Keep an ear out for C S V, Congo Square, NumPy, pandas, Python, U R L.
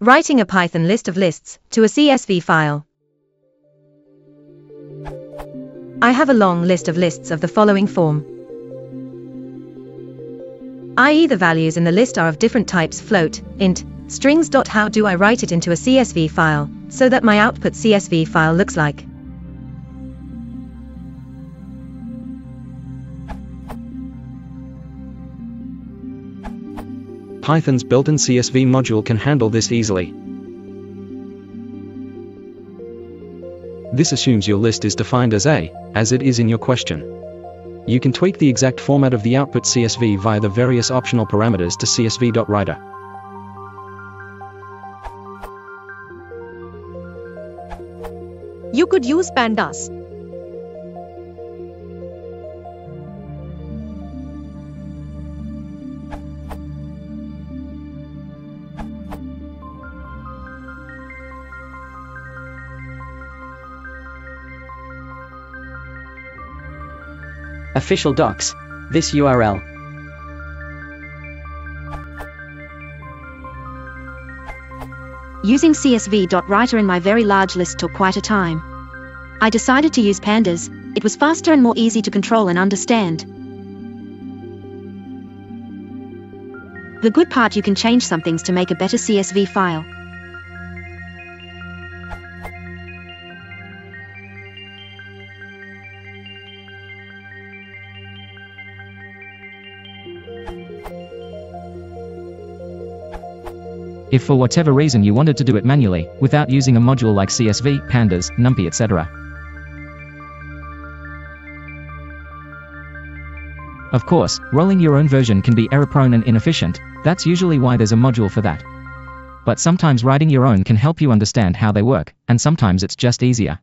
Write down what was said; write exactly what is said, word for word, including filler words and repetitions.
Writing a Python list of lists to a C S V file. I have a long list of lists of the following form, that is the values in the list are of different types: float, int, strings. How do I write it into a C S V file so that my output C S V file looks like? Python's built-in C S V module can handle this easily. This assumes your list is defined as A, as it is in your question. You can tweak the exact format of the output C S V via the various optional parameters to csv.writer. You could use pandas. Official docs, this U R L. Using csv.writer in my very large list took quite a time. I decided to use pandas. It was faster and more easy to control and understand. The good part, you can change some things to make a better C S V file. If for whatever reason you wanted to do it manually, without using a module like C S V, pandas, NumPy, et cetera. Of course, rolling your own version can be error-prone and inefficient. That's usually why there's a module for that. But sometimes writing your own can help you understand how they work, and sometimes it's just easier.